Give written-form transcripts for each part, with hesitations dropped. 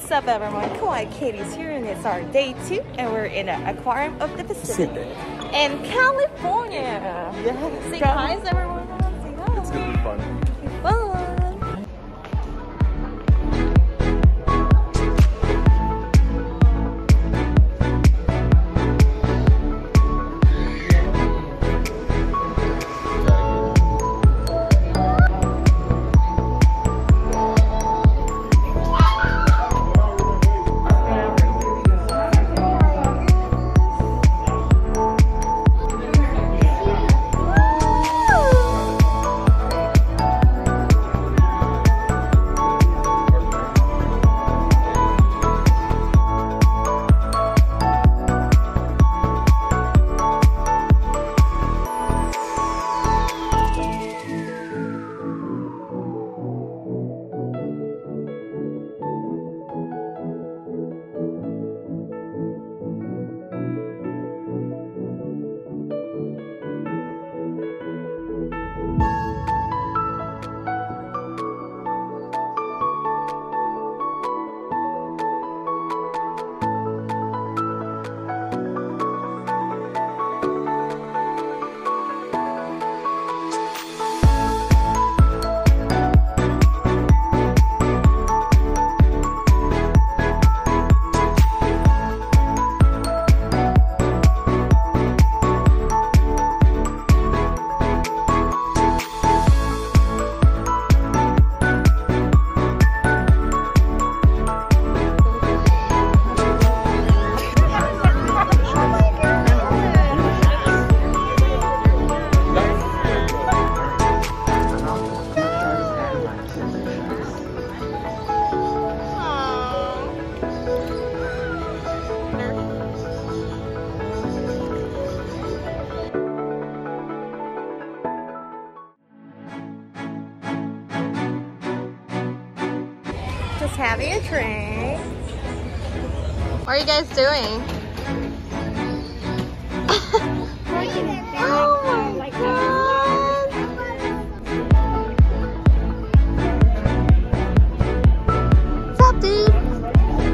What's up, everyone? Kawaii Katie's here, and it's our day 2, and we're in an Aquarium of the Pacific in California. Yeah. Say hi, everyone. Say hi. It's gonna be fun. It's fun. Just having a drink. What are you guys doing? Oh my God! What's up, dude?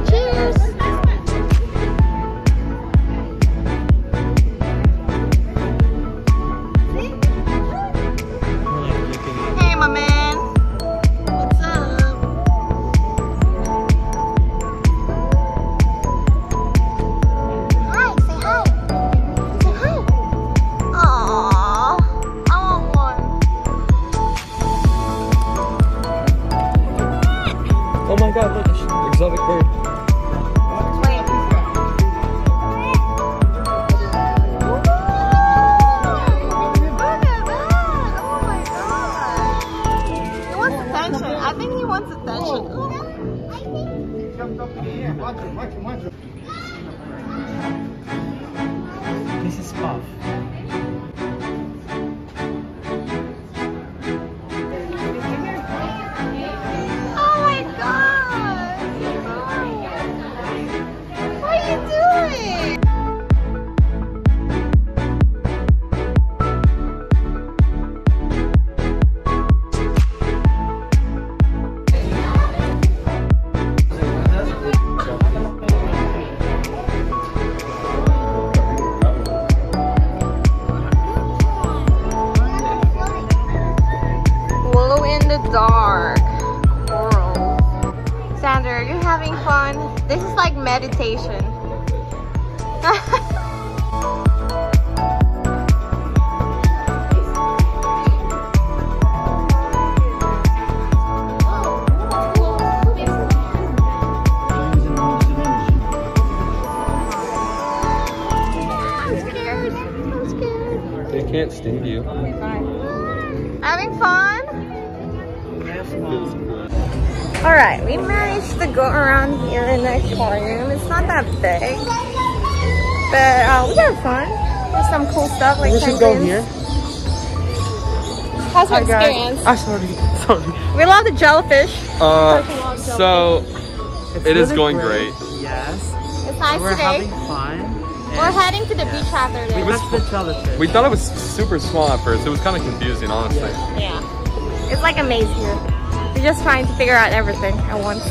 Cheers! Hey, my man. Oh my God, look, an exotic bird. Oh my God. He wants attention. I think he wants attention. Oh. This is Puff. Dark coral. Xander, are you having fun? This is like meditation. I'm scared. They can't sting you. Having fun? Alright, we managed to go around here in the aquarium. It's not that big, but we had fun. There's some cool stuff like penguins. We should go here. How's my experience? I'm sorry. We love the jellyfish. So it is really going great. Yes. It's nice today. We're having fun. We're heading to the beach after this. We thought it was super small at first. It was kind of confusing, honestly. Yeah. It's like a maze here. We're just trying to figure out everything at once.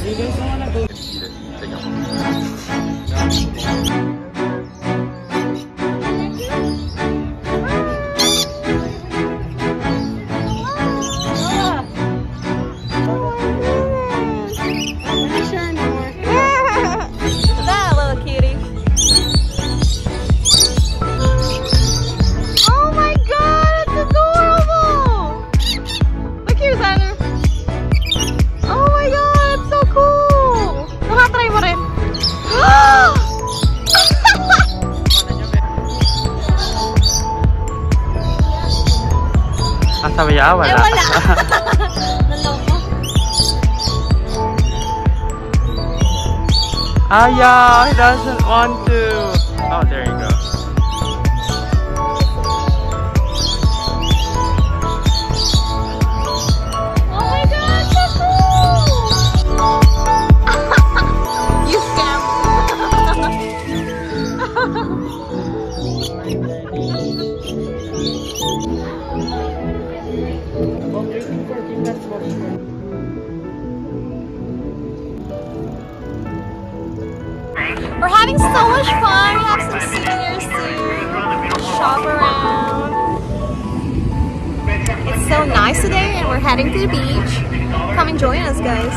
Sabayawan na. Eh, wala. Naloko. Ah, yeah. He doesn't want to. Oh, there you go. Oh my God, so cool! You scammed. About 13, 14, that's what it's worth. We're having so much fun. We have some souvenirs to shop around. It's so nice today and we're heading to the beach. Come and join us, guys.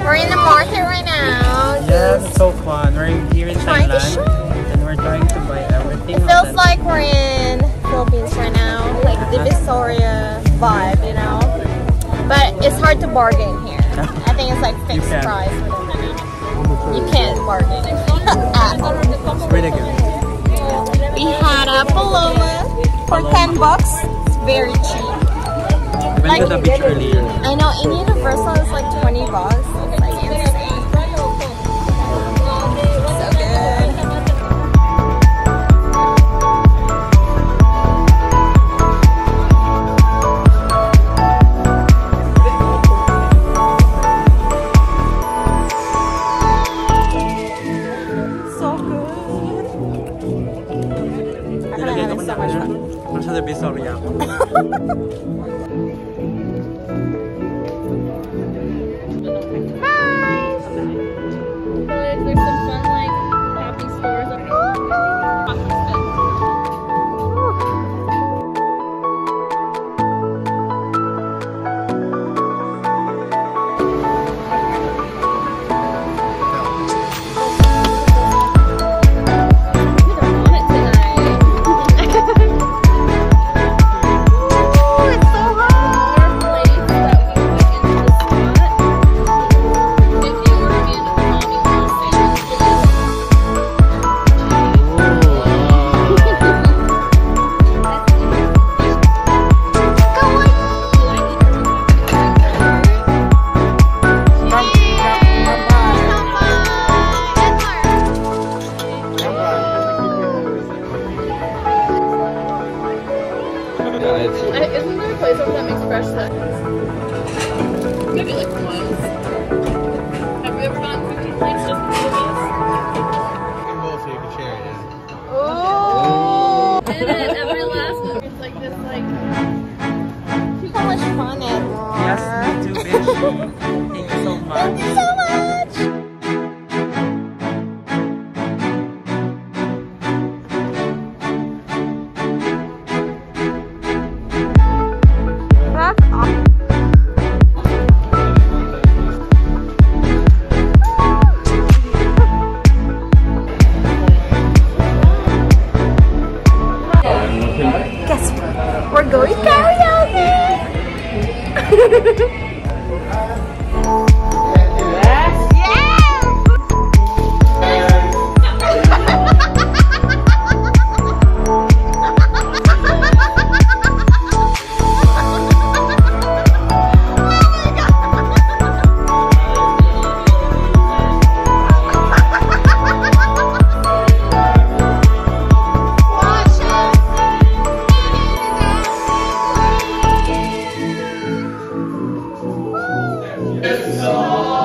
We're in the market right now. Yeah, it's so fun. We're here in Thailand and we're trying to buy everything. It feels like we're in Philippines right now, like Divisoria vibe, you know. But it's hard to bargain here. I think it's like fixed price. You can't bargain. It's really good. We had a paloma for $10. It's very cheap. I went to the beach earlier. I know, in Universal it's like $20. It's like insane. So good. So good. I'm having so much fun. I'm going to be sorry. Hi! you. Thank you so much. Thank you so much. It's